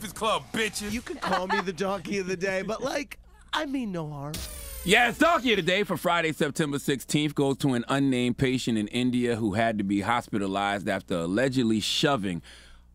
Breakfast Club, bitches. You can call me the donkey of the day, but like, I mean no harm. Yes, Donkey of the Day for Friday, September 16th goes to an unnamed patient in India who had to be hospitalized after allegedly shoving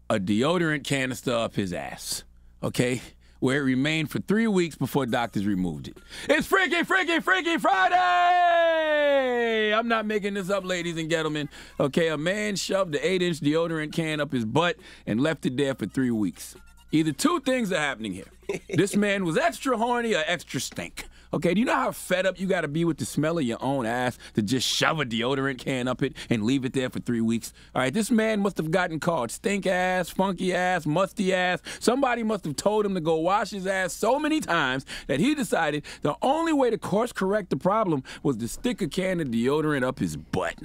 a deodorant canister up his ass, okay? Where it remained for 3 weeks before doctors removed it. It's Freaky, Freaky, Freaky Friday! I'm not making this up, ladies and gentlemen. Okay, a man shoved an 8-inch deodorant can up his butt and left it there for 3 weeks. Either two things are happening here. This man was extra horny or extra stink. Okay, do you know how fed up you gotta be with the smell of your own ass to just shove a deodorant can up it and leave it there for 3 weeks? All right, this man must have gotten called stink ass, funky ass, musty ass. Somebody must have told him to go wash his ass so many times that he decided the only way to course correct the problem was to stick a can of deodorant up his butt.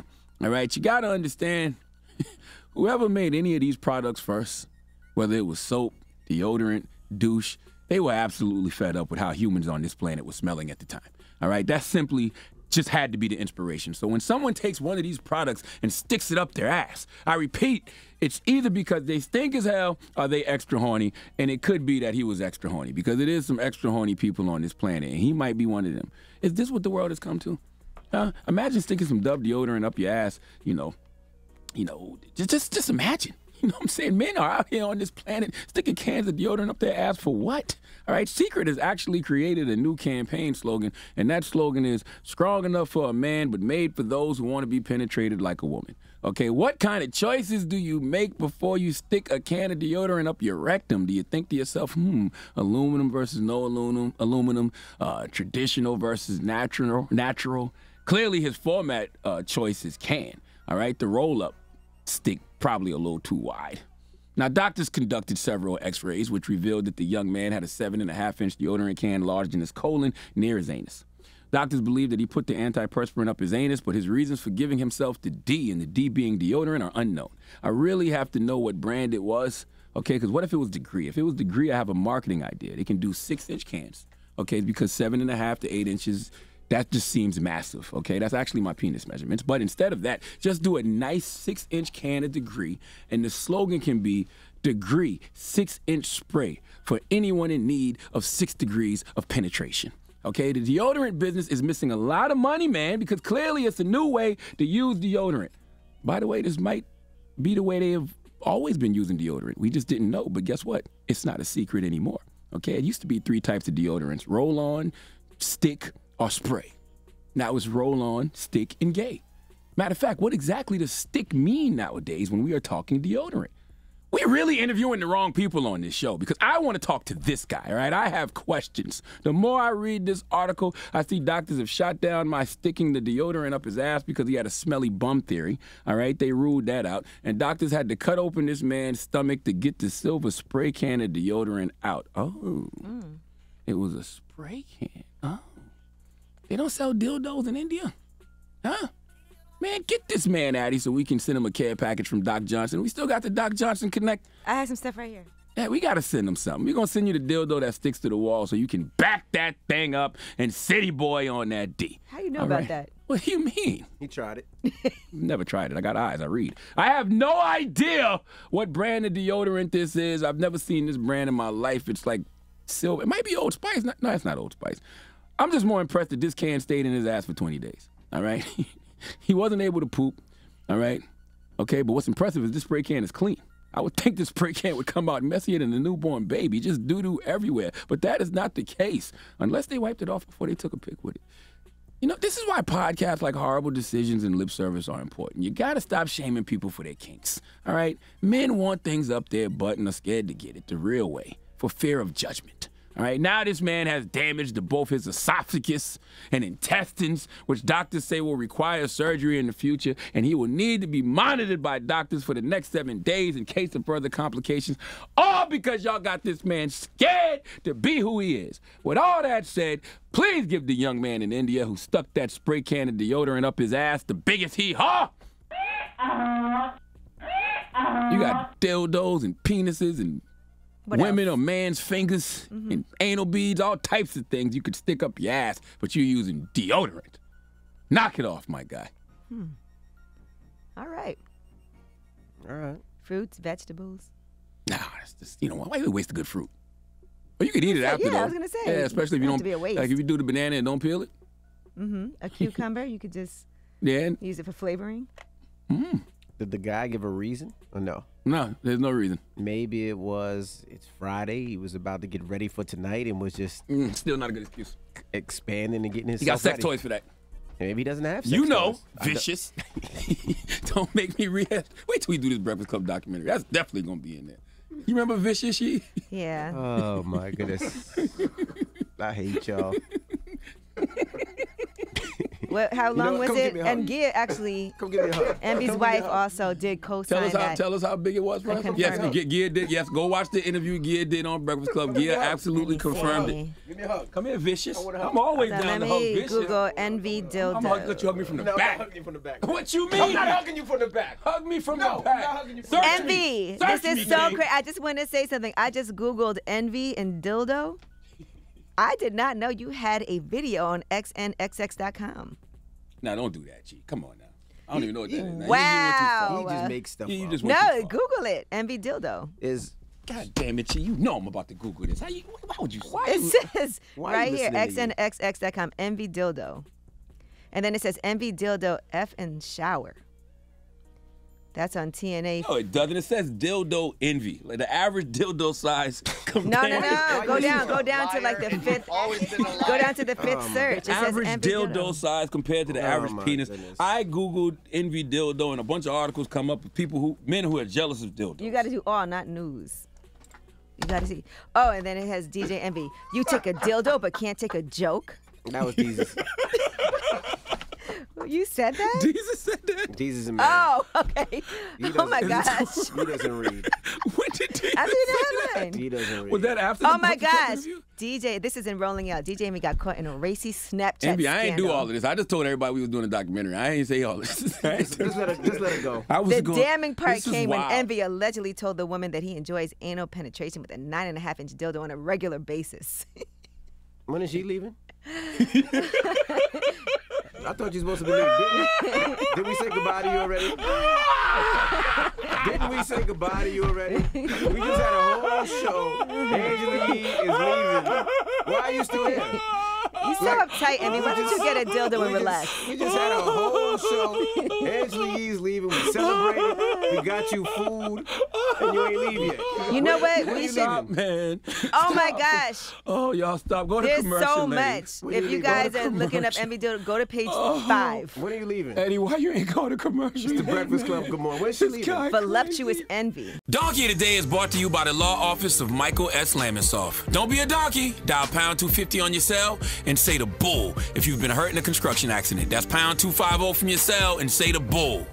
All right, you gotta understand, whoever made any of these products first, whether it was soap, deodorant, douche, they were absolutely fed up with how humans on this planet were smelling at the time, all right? That simply just had to be the inspiration. So when someone takes one of these products and sticks it up their ass, I repeat, it's either because they stink as hell or they extra horny, and it could be that he was extra horny because it is some extra horny people on this planet, and he might be one of them. Is this what the world has come to? Imagine sticking some Dove deodorant up your ass, just imagine. You know what I'm saying? Men are out here on this planet sticking cans of deodorant up their ass for what? All right, Secret has actually created a new campaign slogan, and that slogan is, strong enough for a man, but made for those who want to be penetrated like a woman. Okay, what kind of choices do you make before you stick a can of deodorant up your rectum? Do you think to yourself, aluminum versus no aluminum, traditional versus natural? Clearly his format choices can, all right? The roll-up stick probably a little too wide. Now, doctors conducted several x-rays which revealed that the young man had a 7.5-inch deodorant can lodged in his colon near his anus. Doctors believe that he put the antiperspirant up his anus, but his reasons for giving himself the D, and the D being deodorant, are unknown. I really have to know what brand it was, okay, because what if it was Degree? If it was Degree, I have a marketing idea. They can do 6-inch cans, okay, because 7.5 to 8 inches, that just seems massive, okay? That's actually my penis measurements. But instead of that, just do a nice 6-inch can of Degree, and the slogan can be, Degree 6-inch spray for anyone in need of 6 degrees of penetration. Okay, the deodorant business is missing a lot of money, man, because clearly it's a new way to use deodorant. By the way, this might be the way they have always been using deodorant. We just didn't know, but guess what? It's not a secret anymore, okay? It used to be 3 types of deodorants, roll-on, stick, or spray. Now it's roll-on, stick, and gay. Matter of fact, what exactly does stick mean nowadays when we are talking deodorant? We're really interviewing the wrong people on this show because I want to talk to this guy, all right? I have questions. The more I read this article, I see doctors have shot down my sticking the deodorant up his ass because he had a smelly bum theory, all right? They ruled that out, and doctors had to cut open this man's stomach to get the silver spray can of deodorant out. Oh, It was a spray can. Oh. They don't sell dildos in India? Huh? Man, get this man out of here so we can send him a care package from Doc Johnson. We still got the Doc Johnson Connect. I have some stuff right here. Yeah, we got to send him something. We're going to send you the dildo that sticks to the wall so you can back that thing up and city boy on that D. How you know about that? What do you mean? He tried it. Never tried it. I got eyes. I read. I have no idea what brand of deodorant this is. I've never seen this brand in my life. It's like silver. It might be Old Spice. No, it's not Old Spice. I'm just more impressed that this can stayed in his ass for 20 days, all right? He wasn't able to poop, all right? Okay, but what's impressive is this spray can is clean. I would think this spray can would come out messier than a newborn baby, just doo-doo everywhere. But that is not the case, unless they wiped it off before they took a pic with it. You know, this is why podcasts like Horrible Decisions and Lip Service are important. You gotta stop shaming people for their kinks, all right? Men want things up their butt and are scared to get it the real way for fear of judgment. All right, now this man has damage to both his esophagus and intestines, which doctors say will require surgery in the future, and he will need to be monitored by doctors for the next 7 days in case of further complications, all because y'all got this man scared to be who he is. With all that said, please give the young man in India who stuck that spray can of deodorant up his ass the biggest hee-haw. You got dildos and penises and women or man's fingers and anal beads, all types of things you could stick up your ass, but you're using deodorant. Knock it off, my guy. All right. Fruits, vegetables. nah, it's just, you know, why you waste the good fruit? Well, you could eat it after. Yeah, though. I was gonna say. Yeah, especially if you don't. Like if you do the banana and don't peel it. Mm-hmm. A cucumber, you could just. Yeah. Use it for flavoring. Mm. Did the guy give a reason or no? No, there's no reason. Maybe it was, it's Friday, he was about to get ready for tonight and was just... still not a good excuse. Expanding and getting himself. He got sex toys for that. Maybe he doesn't have sex toys. You know, vicious. Don't make me react. Wait till we do this Breakfast Club documentary. That's definitely going to be in there. You remember Vicious? She? Yeah. Oh, my goodness. I hate y'all. Well, how long was it? And Gia actually, Envy's wife also did co-sign that. Tell us how big it was for us. Yes, Gia did. Yes, go watch the interview Gia did on Breakfast Club. Gia absolutely confirmed it. Give me a hug. Come here, Vicious. I'm always down to hug Vicious. Google Envy dildo. I'm going to let you hug me from the back. No, I'm not hugging you from the back. What you mean? I'm not hugging you from the back. Hug me from the back. Envy, this is so crazy. I just want to say something. I just Googled Envy and dildo. I did not know you had a video on xnxx.com. Now, don't do that, G. Come on now. I don't even know what that is. Now. Wow. He just makes stuff up. No, Google it. Envy dildo. Is God damn it, G. You know I'm about to Google this. How you? Why would you? Why it says right here xnxx.com envy dildo, and then it says envy dildo f and shower. That's on TNA. No, it doesn't. It says dildo envy. Like the average dildo size. No. Go down to like the fifth. Go down to the fifth search. It average says dildo size compared to the average penis. Goodness. I Googled envy dildo and a bunch of articles come up with people who, men who are jealous of dildos. You got to do all, not news. You got to see. Oh, and then it has DJ Envy. You take a dildo but can't take a joke. That was Jesus. You said that? Jesus said that? Jesus is a man. Oh, okay. Oh, my gosh. He doesn't read. When did Jesus say that? He doesn't read. Was that after the review? DJ, this isn't rolling out. DJ Envy got caught in a racy Snapchat scandal. I ain't do all of this. I just told everybody we was doing a documentary. I ain't say all this. just let it go. The damning part came when Envy allegedly told the woman that he enjoys anal penetration with a 9.5-inch dildo on a regular basis. When is she leaving? I thought you were supposed to be leaving. Did we say goodbye to you already? Didn't we say goodbye to you already? We just had a whole show. Angela Yee is leaving. Why are you still here? You're so uptight, Envy. Why don't you get a dildo and relax? We just had a whole show. Angela Yee's leaving. We celebrated. We got you food. And you ain't leave yet. You know what? We should. Stop, man. Oh, my gosh. Oh, y'all stop. Go to commercial, lady. There's so much. If you guys are looking up Envy dildo, go to page 5. When are you leaving? Eddie, why you ain't going to commercial? It's the Breakfast Club. Good morning. Where's she leaving? Voluptuous Envy. Donkey Today is brought to you by the law office of Michael S. Lamisoff. Don't be a donkey. Dial pound 250 on your cell and say the bull if you've been hurt in a construction accident. That's pound 250 from your cell and say the bull.